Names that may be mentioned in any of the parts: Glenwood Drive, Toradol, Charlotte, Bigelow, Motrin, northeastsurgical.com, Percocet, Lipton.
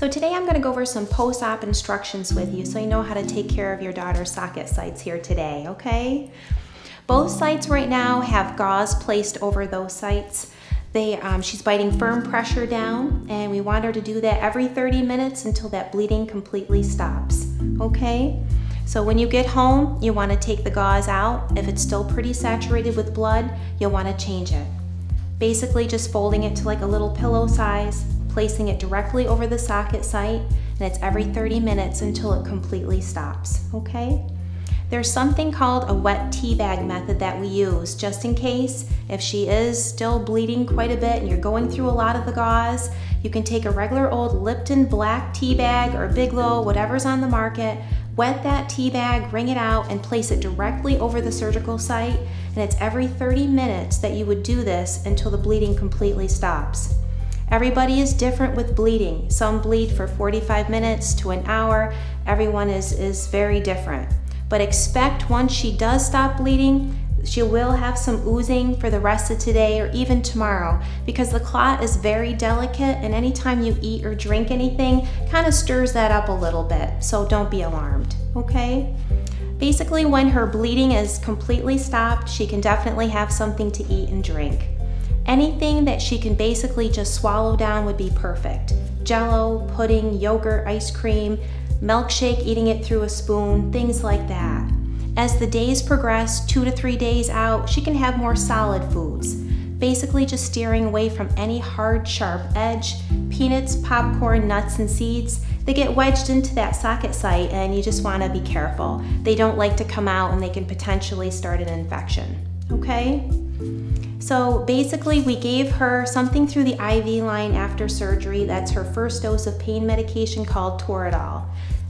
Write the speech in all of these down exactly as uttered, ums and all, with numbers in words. So today I'm going to go over some post-op instructions with you so you know how to take care of your daughter's socket sites here today, okay? Both sites right now have gauze placed over those sites. They, um, she's biting firm pressure down, and we want her to do that every thirty minutes until that bleeding completely stops, okay? So when you get home, you want to take the gauze out. If it's still pretty saturated with blood, you'll want to change it. Basically just folding it to like a little pillow size, placing it directly over the socket site, and it's every thirty minutes until it completely stops, okay? There's something called a wet tea bag method that we use just in case if she is still bleeding quite a bit and you're going through a lot of the gauze. You can take a regular old Lipton black tea bag or Bigelow, whatever's on the market, wet that tea bag, wring it out, and place it directly over the surgical site, and it's every thirty minutes that you would do this until the bleeding completely stops. Everybody is different with bleeding. Some bleed for forty-five minutes to an hour. Everyone is, is very different. But expect once she does stop bleeding, she will have some oozing for the rest of today or even tomorrow, because the clot is very delicate, and anytime you eat or drink anything kind of stirs that up a little bit, so don't be alarmed, okay? Basically, when her bleeding is completely stopped, she can definitely have something to eat and drink. Anything that she can basically just swallow down would be perfect. Jello, pudding, yogurt, ice cream, milkshake, eating it through a spoon, things like that. As the days progress, two to three days out, she can have more solid foods. Basically just steering away from any hard, sharp edge. Peanuts, popcorn, nuts, and seeds, they get wedged into that socket site, and you just want to be careful. They don't like to come out, and they can potentially start an infection, okay? So basically, we gave her something through the I V line after surgery. That's her first dose of pain medication called Toradol.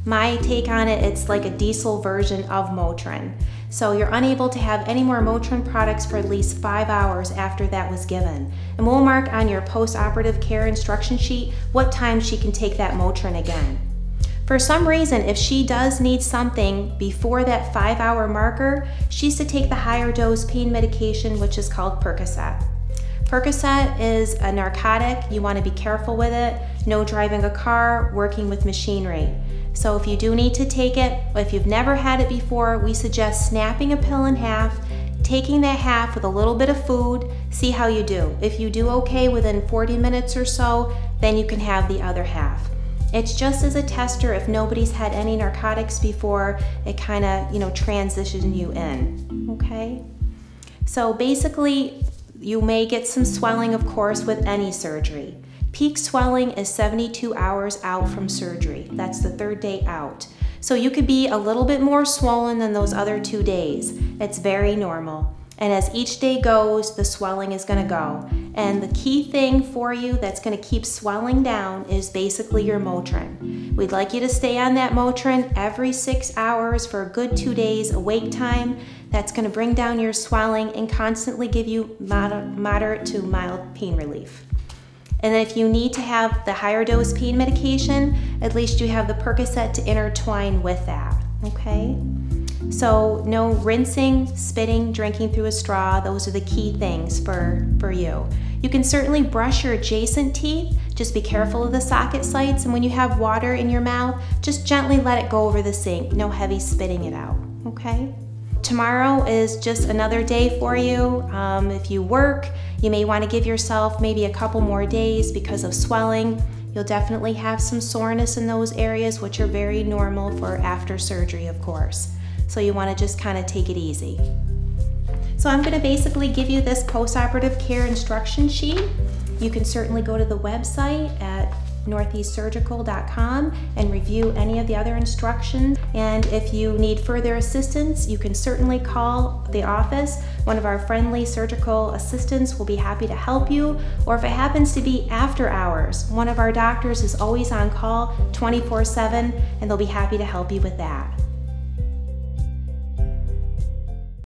My take on it, it's like a diesel version of Motrin. So you're unable to have any more Motrin products for at least five hours after that was given. And we'll mark on your post-operative care instruction sheet what time she can take that Motrin again. For some reason, if she does need something before that five-hour marker, she's to take the higher dose pain medication, which is called Percocet. Percocet is a narcotic. You want to be careful with it. No driving a car, working with machinery. So if you do need to take it, if you've never had it before, we suggest snapping a pill in half, taking that half with a little bit of food, see how you do. If you do okay within forty minutes or so, then you can have the other half. It's just as a tester. If nobody's had any narcotics before, it kind of, you know, transitions you in, okay? So basically, you may get some swelling, of course, with any surgery. Peak swelling is seventy-two hours out from surgery. That's the third day out. So you could be a little bit more swollen than those other two days. It's very normal. And as each day goes, the swelling is gonna go. And the key thing for you that's gonna keep swelling down is basically your Motrin. We'd like you to stay on that Motrin every six hours for a good two days awake time. That's gonna bring down your swelling and constantly give you mod- moderate to mild pain relief. And if you need to have the higher dose pain medication, at least you have the Percocet to intertwine with that, okay? So no rinsing, spitting, drinking through a straw. Those are the key things for, for you. You can certainly brush your adjacent teeth. Just be careful of the socket sites. And when you have water in your mouth, just gently let it go over the sink. No heavy spitting it out, okay? Tomorrow is just another day for you. Um, if you work, you may want to give yourself maybe a couple more days because of swelling. You'll definitely have some soreness in those areas, which are very normal for after surgery, of course. So you want to just kind of take it easy. So I'm going to basically give you this post-operative care instruction sheet. You can certainly go to the website at northeast surgical dot com and review any of the other instructions. And if you need further assistance, you can certainly call the office. One of our friendly surgical assistants will be happy to help you. Or if it happens to be after hours, one of our doctors is always on call twenty-four seven, and they'll be happy to help you with that.